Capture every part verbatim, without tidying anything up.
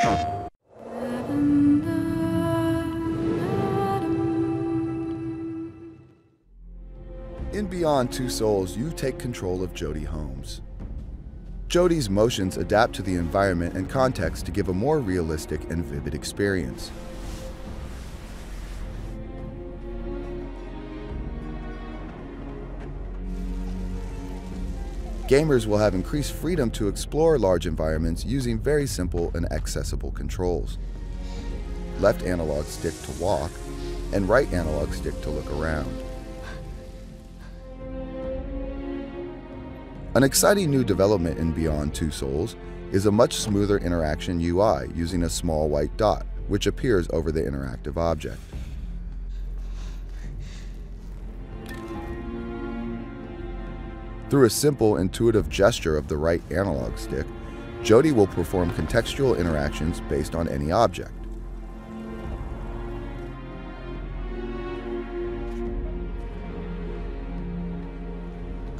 In Beyond Two Souls, you take control of Jodie Holmes. Jodie's motions adapt to the environment and context to give a more realistic and vivid experience. Gamers will have increased freedom to explore large environments using very simple and accessible controls. Left analog stick to walk, and right analog stick to look around. An exciting new development in Beyond Two Souls is a much smoother interaction U I using a small white dot, which appears over the interactive object. Through a simple, intuitive gesture of the right analog stick, Jodie will perform contextual interactions based on any object.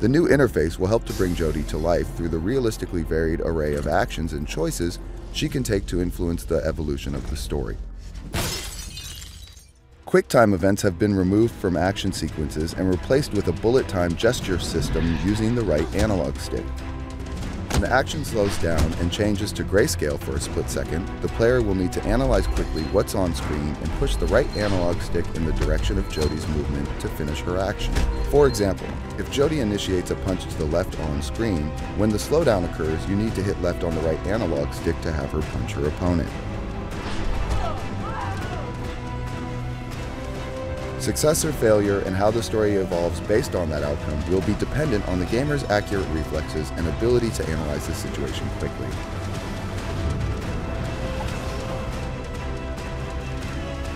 The new interface will help to bring Jodie to life through the realistically varied array of actions and choices she can take to influence the evolution of the story. QuickTime events have been removed from action sequences and replaced with a bullet time gesture system using the right analog stick. When the action slows down and changes to grayscale for a split second, the player will need to analyze quickly what's on screen and push the right analog stick in the direction of Jodie's movement to finish her action. For example, if Jodie initiates a punch to the left on screen, when the slowdown occurs, you need to hit left on the right analog stick to have her punch her opponent. Success or failure and how the story evolves based on that outcome will be dependent on the gamer's accurate reflexes and ability to analyze the situation quickly.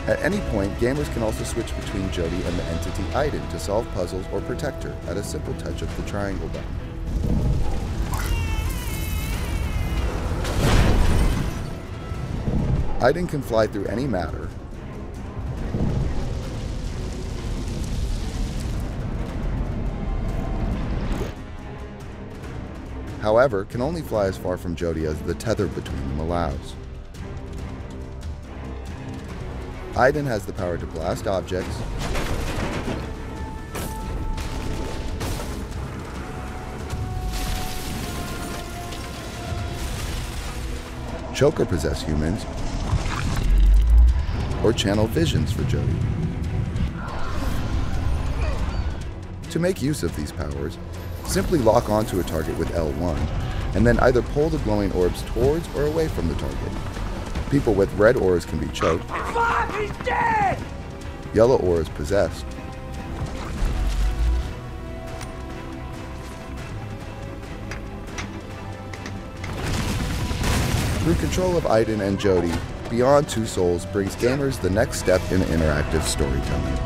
At any point, gamers can also switch between Jodie and the entity Aiden to solve puzzles or protect her at a simple touch of the triangle button. Aiden can fly through any matter, however, can only fly as far from Jodie as the tether between them allows. Aiden has the power to blast objects, choke or possess humans, or channel visions for Jodie. To make use of these powers, simply lock onto a target with L one, and then either pull the glowing orbs towards or away from the target. People with red auras can be choked. Fuck, he's dead! Yellow auras possessed. Through control of Aiden and Jodie, Beyond Two Souls brings gamers the next step in interactive storytelling.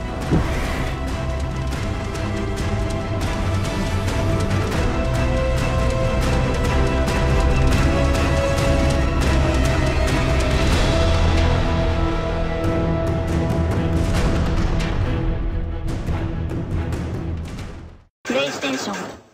PlayStation